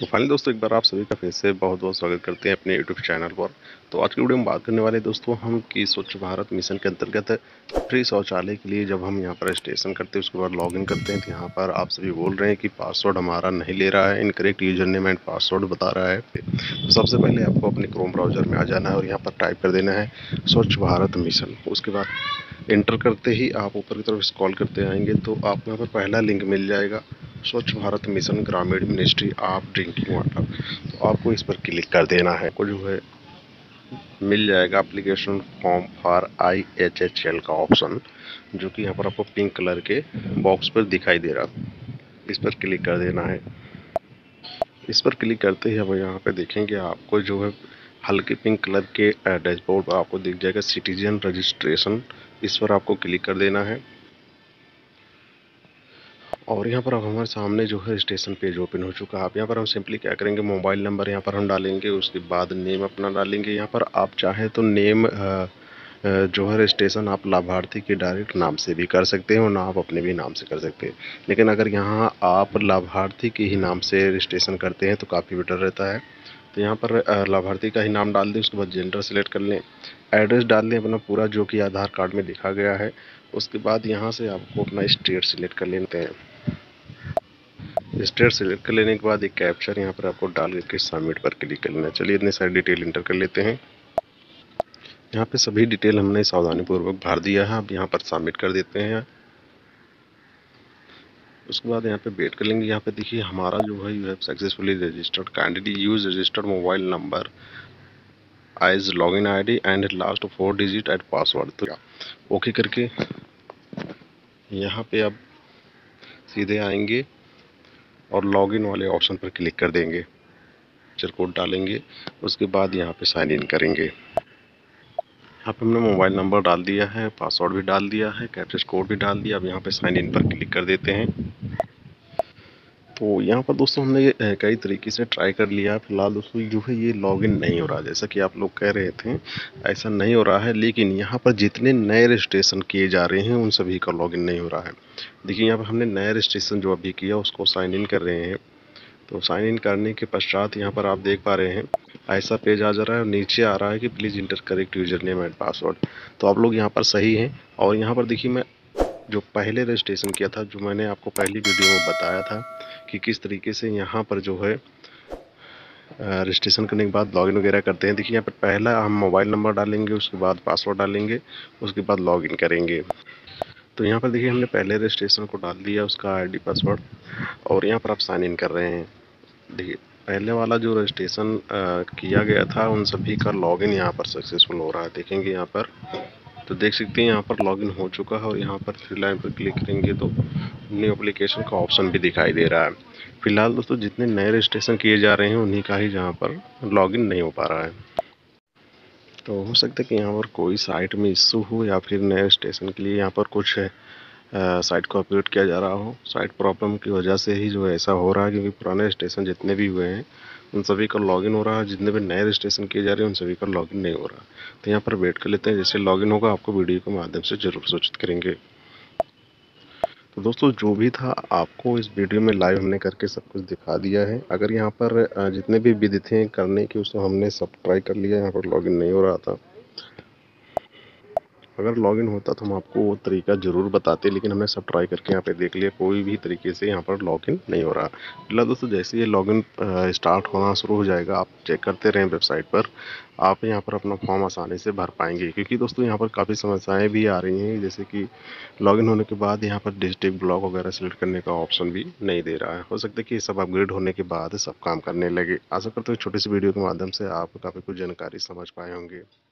तो फाइनली दोस्तों एक बार आप सभी का फिर से बहुत बहुत स्वागत करते हैं अपने यूट्यूब चैनल पर। तो आज की वीडियो में बात करने वाले दोस्तों हम कि स्वच्छ भारत मिशन के अंतर्गत फ्री शौचालय के लिए जब हम यहाँ पर रजिस्ट्रेशन करते हैं उसके बाद लॉगिन करते हैं तो यहाँ पर आप सभी बोल रहे हैं कि पासवर्ड हमारा नहीं ले रहा है, incorrect user name and password बता रहा है। तो सबसे पहले आपको अपने क्रोम ब्राउजर में आ जाना है और यहाँ पर टाइप कर देना है स्वच्छ भारत मिशन। उसके बाद एंटर करते ही आप ऊपर की तरफ स्क्रॉल करते आएंगे तो आपको यहाँ पर पहला लिंक मिल जाएगा Swachh Bharat mission Grameen ministry of drinking water. तो आपको इस पर क्लिक कर देना है। आपको जो है मिल जाएगा एप्लीकेशन फॉर्म फॉर IHHL का ऑप्शन, जो कि यहाँ पर आपको पिंक कलर के बॉक्स पर दिखाई दे रहा, इस पर क्लिक कर देना है। इस पर क्लिक करते ही हम यहाँ पे देखेंगे आपको जो है हल्के पिंक कलर के डैशबोर्ड पर आपको दिख जाएगा सिटीजन रजिस्ट्रेशन, इस पर आपको क्लिक कर देना है। और यहाँ पर अब हमारे सामने जो है रजिस्ट्रेशन पेज ओपन हो चुका है। आप यहाँ पर हम सिंपली क्या करेंगे, मोबाइल नंबर यहाँ पर हम डालेंगे, उसके बाद नेम अपना डालेंगे। यहाँ पर आप चाहे तो नेम जो है रजिस्ट्रेशन आप लाभार्थी के डायरेक्ट नाम से भी कर सकते हैं और ना आप अपने भी नाम से कर सकते हैं, लेकिन अगर यहाँ आप लाभार्थी के ही नाम से रजिस्ट्रेशन करते हैं तो काफ़ी बेटर रहता है। तो यहाँ पर लाभार्थी का ही नाम डाल दें, उसके बाद जेंडर सेलेक्ट कर लें, एड्रेस डाल दें अपना पूरा जो कि आधार कार्ड में लिखा गया है। उसके बाद यहाँ से आपको अपना स्टेट सेलेक्ट कर लेते हैं। स्टेट सेलेक्ट कर लेने के बाद एक कैप्चर यहाँ पर आपको डाल करके सबमिट पर क्लिक कर लेना। चलिए इतने सारी डिटेल इंटर कर लेते हैं। यहाँ पे सभी डिटेल हमने सावधानीपूर्वक भर दिया है, अब यहाँ पर सबमिट कर देते हैं। उसके बाद यहाँ पे वेट कर लेंगे। यहाँ पे देखिए हमारा जो है you have successfully registered, kindly use registered mobile number as login ID and last 4 digit at password. तो ओके करके यहाँ पे अब सीधे आएंगे और लॉगिन वाले ऑप्शन पर क्लिक कर देंगे, यूजर कोड डालेंगे, उसके बाद यहाँ पे साइन इन करेंगे। यहाँ पे हमने मोबाइल नंबर डाल दिया है, पासवर्ड भी डाल दिया है, कैप्चा कोड भी डाल दिया। अब यहाँ पे साइन इन पर क्लिक कर देते हैं। तो यहाँ पर दोस्तों हमने कई तरीके से ट्राई कर लिया, फिलहाल दोस्तों जो है ये लॉगिन नहीं हो रहा, जैसा कि आप लोग कह रहे थे ऐसा नहीं हो रहा है। लेकिन यहाँ पर जितने नए रजिस्ट्रेशन किए जा रहे हैं उन सभी का लॉगिन नहीं हो रहा है। देखिए यहाँ पर हमने नया रजिस्ट्रेशन जो अभी किया उसको साइन इन कर रहे हैं। तो साइन इन करने के पश्चात यहाँ पर आप देख पा रहे हैं ऐसा पेज आ जा रहा है और नीचे आ रहा है कि please enter correct user name and password. तो आप लोग यहाँ पर सही हैं। और यहाँ पर देखिए मैं जो पहले रजिस्ट्रेशन किया था, जो मैंने आपको पहली वीडियो में बताया था कि किस तरीके से यहाँ पर जो है रजिस्ट्रेशन करने के बाद लॉगिन वगैरह करते हैं। देखिए यहाँ पर पहला हम मोबाइल नंबर डालेंगे, उसके बाद पासवर्ड डालेंगे, उसके बाद लॉगिन करेंगे। तो यहाँ पर देखिए हमने पहले रजिस्ट्रेशन को डाल दिया, उसका ID पासवर्ड, और यहाँ पर आप साइन इन कर रहे हैं। देखिए पहले वाला जो रजिस्ट्रेशन किया गया था उन सभी का लॉगिन यहाँ पर सक्सेसफुल हो रहा है। देखेंगे यहाँ पर, तो देख सकते हैं यहाँ पर लॉगिन हो चुका है। और यहाँ पर थ्री लाइन पर क्लिक करेंगे तो न्यू एप्लीकेशन का ऑप्शन भी दिखाई दे रहा है। फिलहाल दोस्तों जितने नए रजिस्ट्रेशन किए जा रहे हैं उन्हीं का ही जहाँ पर लॉगिन नहीं हो पा रहा है। तो हो सकता है कि यहाँ पर कोई साइट में इश्यू हो या फिर नए रजिस्ट्रेशन के लिए यहाँ पर कुछ साइट को अपडेट किया जा रहा हो, साइट प्रॉब्लम की वजह से ही जो ऐसा हो रहा है। क्योंकि पुराने रजिस्ट्रेशन जितने भी हुए हैं उन सभी का लॉगिन हो रहा है, जितने भी नए रजिस्ट्रेशन किए जा रहे हैं उन सभी का लॉगिन नहीं हो रहा। तो यहाँ पर वेट कर लेते हैं, जैसे लॉगिन होगा आपको वीडियो के माध्यम से जरूर सूचित करेंगे। तो दोस्तों जो भी था आपको इस वीडियो में लाइव हमने करके सब कुछ दिखा दिया है। अगर यहाँ पर जितने भी विधि थे करने की उसको हमने सब ट्राई कर लिया, यहाँ पर लॉगिन नहीं हो रहा था। अगर लॉगिन होता तो हम आपको वो तरीका ज़रूर बताते, लेकिन हमने सब ट्राई करके यहाँ पे देख लिया, कोई भी तरीके से यहाँ पर लॉगिन नहीं हो रहा। फिलहाल दोस्तों जैसे ये लॉगिन स्टार्ट होना शुरू हो जाएगा, आप चेक करते रहें वेबसाइट पर, आप यहाँ पर अपना फॉर्म आसानी से भर पाएंगे। क्योंकि दोस्तों यहाँ पर काफ़ी समस्याएं भी आ रही हैं, जैसे कि लॉगिन होने के बाद यहाँ पर डिस्ट्रिक्ट ब्लॉक वगैरह सेलेक्ट करने का ऑप्शन भी नहीं दे रहा है। हो सकता है कि सब अपग्रेड होने के बाद सब काम करने लगे। आशा करते हैं छोटी सी वीडियो के माध्यम से आप काफ़ी कुछ जानकारी समझ पाए होंगे।